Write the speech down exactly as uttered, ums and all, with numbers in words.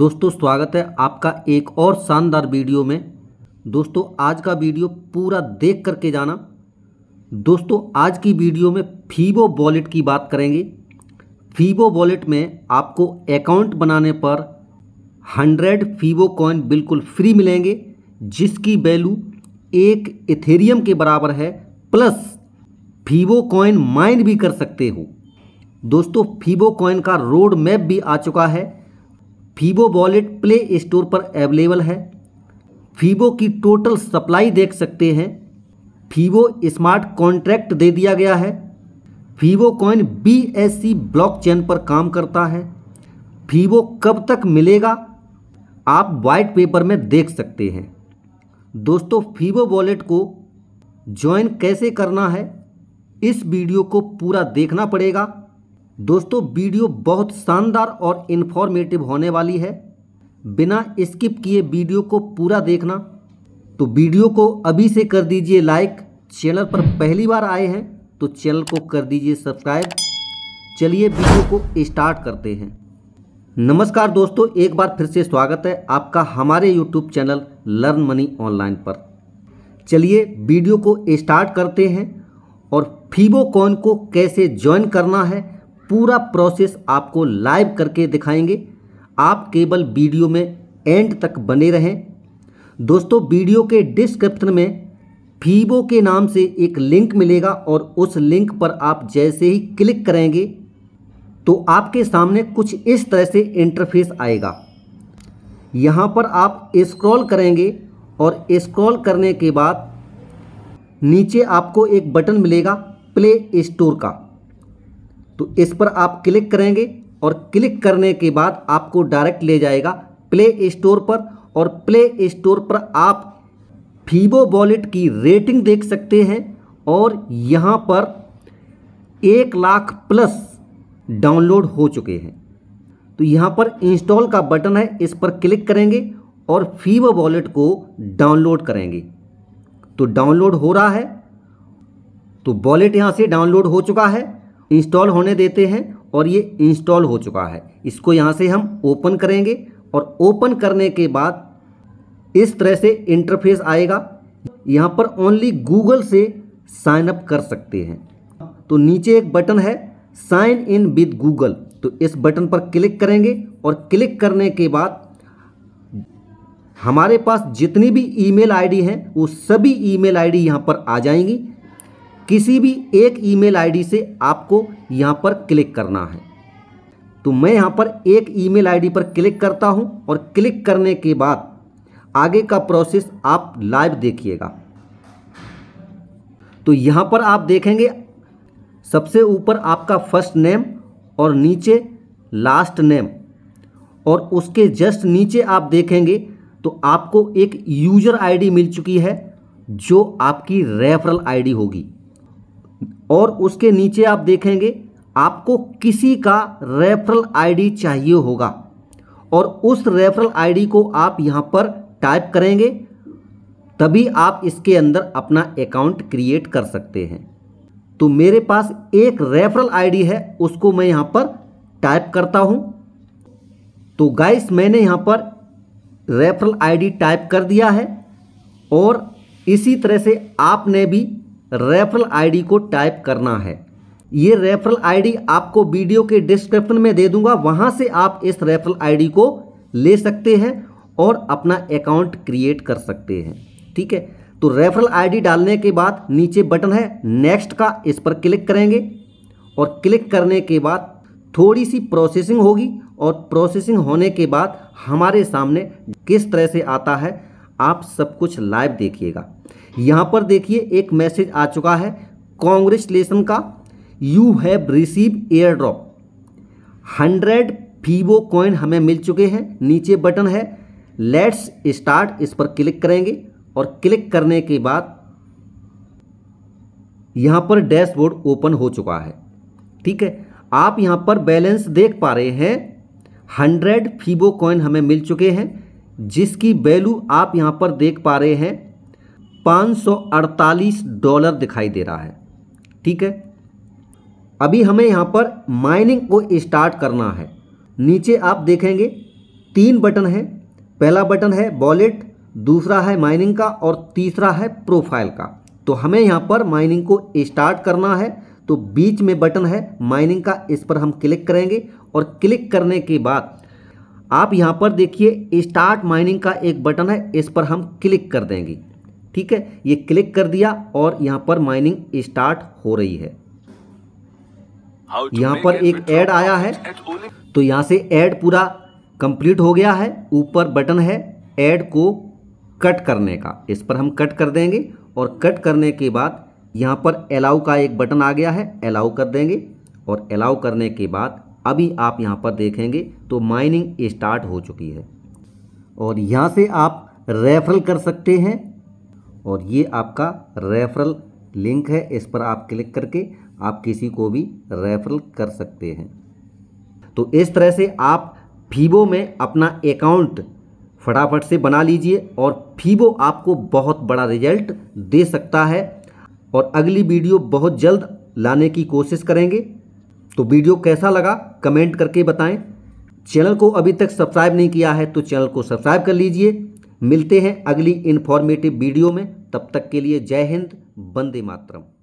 दोस्तों स्वागत है आपका एक और शानदार वीडियो में। दोस्तों आज का वीडियो पूरा देख करके जाना। दोस्तों आज की वीडियो में फीबो वॉलेट की बात करेंगे। फीबो वॉलेट में आपको अकाउंट बनाने पर हंड्रेड फीबो कॉइन बिल्कुल फ्री मिलेंगे, जिसकी वैल्यू एक इथेरियम के बराबर है, प्लस फीबो कॉइन माइन भी कर सकते हो। दोस्तों फीबो कॉइन का रोड मैप भी आ चुका है। फीबो वॉलेट प्ले स्टोर पर अवेलेबल है। फीबो की टोटल सप्लाई देख सकते हैं। फीबो स्मार्ट कॉन्ट्रैक्ट दे दिया गया है। Fibo coin B S C blockchain पर काम करता है। फीबो कब तक मिलेगा आप वाइट पेपर में देख सकते हैं। दोस्तों फीबो वॉलेट को ज्वाइन कैसे करना है इस वीडियो को पूरा देखना पड़ेगा। दोस्तों वीडियो बहुत शानदार और इन्फॉर्मेटिव होने वाली है। बिना स्किप किए वीडियो को पूरा देखना। तो वीडियो को अभी से कर दीजिए लाइक। चैनल पर पहली बार आए हैं तो चैनल को कर दीजिए सब्सक्राइब। चलिए वीडियो को स्टार्ट करते हैं। नमस्कार दोस्तों, एक बार फिर से स्वागत है आपका हमारे YouTube channel learn money online पर। चलिए वीडियो को स्टार्ट करते हैं और फीबो कॉइन को कैसे ज्वाइन करना है पूरा प्रोसेस आपको लाइव करके दिखाएंगे। आप केवल वीडियो में एंड तक बने रहें। दोस्तों वीडियो के डिस्क्रिप्शन में फीबो के नाम से एक लिंक मिलेगा और उस लिंक पर आप जैसे ही क्लिक करेंगे तो आपके सामने कुछ इस तरह से इंटरफेस आएगा। यहाँ पर आप स्क्रॉल करेंगे और स्क्रॉल करने के बाद नीचे आपको एक बटन मिलेगा प्ले स्टोर का। तो इस पर आप क्लिक करेंगे और क्लिक करने के बाद आपको डायरेक्ट ले जाएगा प्ले स्टोर पर। और प्ले स्टोर पर आप फीबो वॉलेट की रेटिंग देख सकते हैं और यहाँ पर एक लाख प्लस डाउनलोड हो चुके हैं। तो यहाँ पर इंस्टॉल का बटन है, इस पर क्लिक करेंगे और फीबो वॉलेट को डाउनलोड करेंगे। तो डाउनलोड हो रहा है, तो वॉलेट यहाँ से डाउनलोड हो चुका है। इंस्टॉल होने देते हैं और ये इंस्टॉल हो चुका है। इसको यहाँ से हम ओपन करेंगे और ओपन करने के बाद इस तरह से इंटरफेस आएगा। यहाँ पर ओनली गूगल से साइन अप कर सकते हैं। तो नीचे एक बटन है साइन इन विद गूगल, तो इस बटन पर क्लिक करेंगे और क्लिक करने के बाद हमारे पास जितनी भी ईमेल आईडी है वो सभी ईमेल आईडी यहाँ पर आ जाएंगी। किसी भी एक ईमेल आईडी से आपको यहाँ पर क्लिक करना है। तो मैं यहाँ पर एक ईमेल आईडी पर क्लिक करता हूँ और क्लिक करने के बाद आगे का प्रोसेस आप लाइव देखिएगा। तो यहाँ पर आप देखेंगे सबसे ऊपर आपका फर्स्ट नेम और नीचे लास्ट नेम, और उसके जस्ट नीचे आप देखेंगे तो आपको एक यूज़र आईडी मिल चुकी है जो आपकी रेफरल आईडी होगी। और उसके नीचे आप देखेंगे आपको किसी का रेफरल आईडी चाहिए होगा और उस रेफरल आईडी को आप यहाँ पर टाइप करेंगे, तभी आप इसके अंदर अपना अकाउंट क्रिएट कर सकते हैं। तो मेरे पास एक रेफरल आईडी है, उसको मैं यहाँ पर टाइप करता हूँ। तो गाइस मैंने यहाँ पर रेफरल आईडी टाइप कर दिया है और इसी तरह से आपने भी रेफरल आईडी को टाइप करना है। ये रेफरल आईडी आपको वीडियो के डिस्क्रिप्शन में दे दूंगा, वहाँ से आप इस रेफरल आईडी को ले सकते हैं और अपना अकाउंट क्रिएट कर सकते हैं। ठीक है, तो रेफरल आईडी डालने के बाद नीचे बटन है नेक्स्ट का, इस पर क्लिक करेंगे और क्लिक करने के बाद थोड़ी सी प्रोसेसिंग होगी और प्रोसेसिंग होने के बाद हमारे सामने किस तरह से आता है आप सब कुछ लाइव देखिएगा। यहाँ पर देखिए एक मैसेज आ चुका है कॉन्ग्रेचुलेसन का, you have receive airdrop hundred Fibo coin हमें मिल चुके हैं। नीचे बटन है लेट्स स्टार्ट, इस पर क्लिक करेंगे और क्लिक करने के बाद यहाँ पर डैशबोर्ड ओपन हो चुका है। ठीक है, आप यहाँ पर बैलेंस देख पा रहे हैं, हंड्रेड फीबो कॉइन हमें मिल चुके हैं, जिसकी वैल्यू आप यहाँ पर देख पा रहे हैं पाँच सौ अड़तालीस डॉलर दिखाई दे रहा है। ठीक है, अभी हमें यहाँ पर माइनिंग को स्टार्ट करना है। नीचे आप देखेंगे तीन बटन है। पहला बटन है वॉलेट, दूसरा है माइनिंग का और तीसरा है प्रोफाइल का। तो हमें यहाँ पर माइनिंग को स्टार्ट करना है, तो बीच में बटन है माइनिंग का, इस पर हम क्लिक करेंगे और क्लिक करने के बाद आप यहाँ पर देखिए स्टार्ट माइनिंग का एक बटन है, इस पर हम क्लिक कर देंगे। ठीक है, ये क्लिक कर दिया और यहाँ पर माइनिंग स्टार्ट हो रही है। यहाँ पर एक ऐड आया है, तो यहाँ से ऐड पूरा कंप्लीट हो गया है। ऊपर बटन है ऐड को कट करने का, इस पर हम कट कर देंगे और कट करने के बाद यहाँ पर अलाउ का एक बटन आ गया है, अलाउ कर देंगे और अलाउ करने के बाद अभी आप यहाँ पर देखेंगे तो माइनिंग स्टार्ट हो चुकी है। और यहाँ से आप रेफरल कर सकते हैं और ये आपका रेफरल लिंक है, इस पर आप क्लिक करके आप किसी को भी रेफरल कर सकते हैं। तो इस तरह से आप फीबो में अपना अकाउंट फटाफट से बना लीजिए और फीबो आपको बहुत बड़ा रिजल्ट दे सकता है। और अगली वीडियो बहुत जल्द लाने की कोशिश करेंगे। तो वीडियो कैसा लगा कमेंट करके बताएं। चैनल को अभी तक सब्सक्राइब नहीं किया है तो चैनल को सब्सक्राइब कर लीजिए। मिलते हैं अगली इन्फॉर्मेटिव वीडियो में, तब तक के लिए जय हिंद, वंदे मातरम।